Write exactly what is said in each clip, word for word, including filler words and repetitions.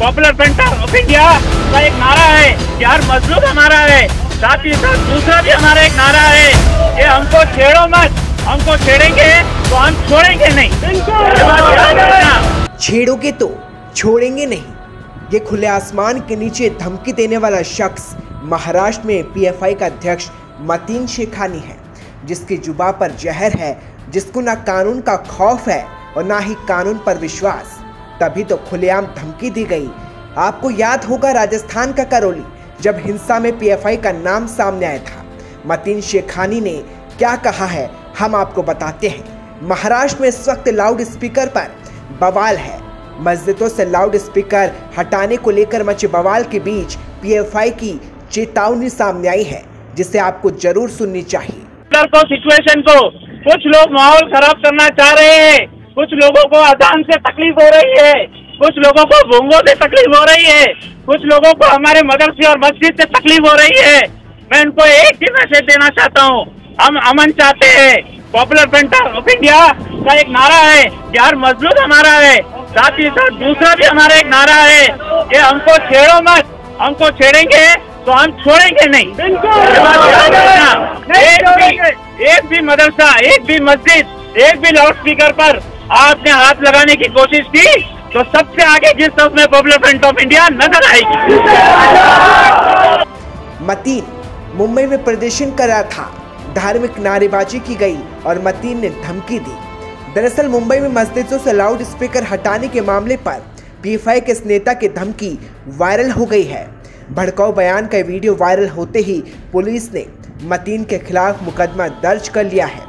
Popular front of India का एक नारा है कि हर मजलूम हमारा है, साथ ही साथ दूसरा भी हमारा एक नारा है कि हमको छेड़ो मत, हमको छेड़ेंगे तो हम छोड़ेंगे नहीं। छेड़ोगे तो छोड़ेंगे नहीं, ये खुले आसमान के नीचे धमकी देने वाला शख्स महाराष्ट्र में पीएफआई का अध्यक्ष मतीन शेखानी है, जिसकी जुबा पर जहर है, जिसको ना कानून का खौफ है और ना ही कानून पर विश्वास। तभी तो खुलेआम धमकी दी गई। आपको याद होगा राजस्थान का करौली, जब हिंसा में पीएफआई का नाम सामने आया था, मतीन शेखानी ने क्या कहा है हम आपको बताते हैं। महाराष्ट्र में इस वक्त लाउड स्पीकर पर बवाल है। मस्जिदों से लाउड स्पीकर हटाने को लेकर मचे बवाल के बीच पीएफआई की चेतावनी सामने आई है, जिसे आपको जरूर सुननी चाहिए। को सिचुएशन को कुछ लोग माहौल खराब करना चाह रहे हैं, कुछ लोगों को अजान से तकलीफ हो रही है, कुछ लोगों को बोंगों से तकलीफ हो रही है, कुछ लोगों को हमारे मदरसे और मस्जिद से तकलीफ हो रही है। मैं उनको एक ही मैसेज देना चाहता हूँ, हम अमन चाहते हैं। पॉपुलर फ्रंट ऑफ इंडिया का एक नारा है कि हर मजलूम हमारा है, साथ ही साथ दूसरा भी हमारा एक नारा है कि हमको छेड़ो मत, हमको छेड़ेंगे तो हम छोड़ेंगे नहीं। एक भी एक भी मदरसा, एक भी मस्जिद, एक भी लाउड स्पीकर पर आपने हाथ लगाने की कोशिश की तो सबसे आगे जिस तरफ में पॉपुलर फ्रंट ऑफ इंडिया नजर आएगी। मतीन मुंबई में प्रदर्शन कर रहा था, धार्मिक नारेबाजी की गई और मतीन ने धमकी दी। दरअसल मुंबई में मस्जिदों से लाउड स्पीकर हटाने के मामले पर पीएफआई के इस नेता की धमकी वायरल हो गई है। भड़काऊ बयान का वीडियो वायरल होते ही पुलिस ने मतीन के खिलाफ मुकदमा दर्ज कर लिया है।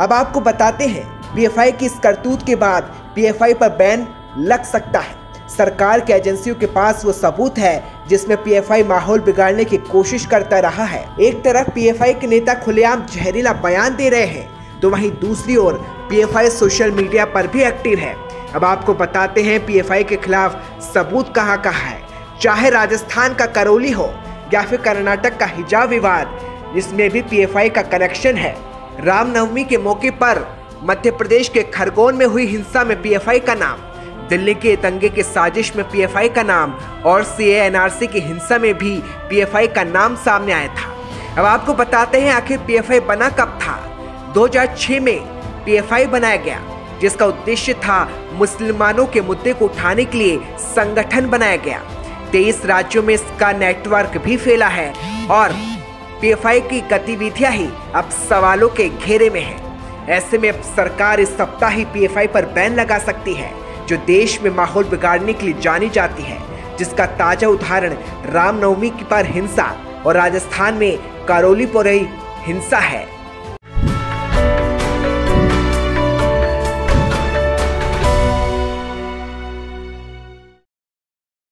अब आपको बताते हैं पीएफआई की इस करतूत के बाद पीएफआई पर बैन लग सकता है। सरकार के एजेंसियों के पास वो सबूत है जिसमें पीएफआई माहौल बिगाड़ने की कोशिश करता रहा है। एक तरफ पीएफआई के नेता खुलेआम जहरीला बयान दे रहे हैं, तो वहीं दूसरी ओर पीएफआई सोशल मीडिया पर भी एक्टिव है। अब आपको बताते हैं पीएफआई के खिलाफ सबूत कहाँ कहाँ है। चाहे राजस्थान का करौली हो या फिर कर्नाटक का हिजाब विवाद, इसमें भी पीएफआई का कनेक्शन है। रामनवमी के मौके पर मध्य प्रदेश के खरगोन में हुई हिंसा में पीएफआई का नाम, दिल्ली के दंगे के साजिश में पीएफआई का नाम और सीएनआरसी की हिंसा में भी पीएफआई का नाम सामने आया था। अब आपको बताते हैं आखिर पीएफआई बना कब था। दो हज़ार छह में पीएफआई बनाया गया, जिसका उद्देश्य था मुसलमानों के मुद्दे को उठाने के लिए संगठन बनाया गया। तेईस राज्यों में इसका नेटवर्क भी फैला है और पीएफआई की गतिविधियां ही अब सवालों के घेरे में हैं। ऐसे में अब सरकार इस सप्ताह ही पीएफआई पर बैन लगा सकती है, जो देश में माहौल बिगाड़ने के लिए जानी जाती है, जिसका ताजा उदाहरण रामनवमी पर हिंसा और राजस्थान में करौली पर रही हिंसा है।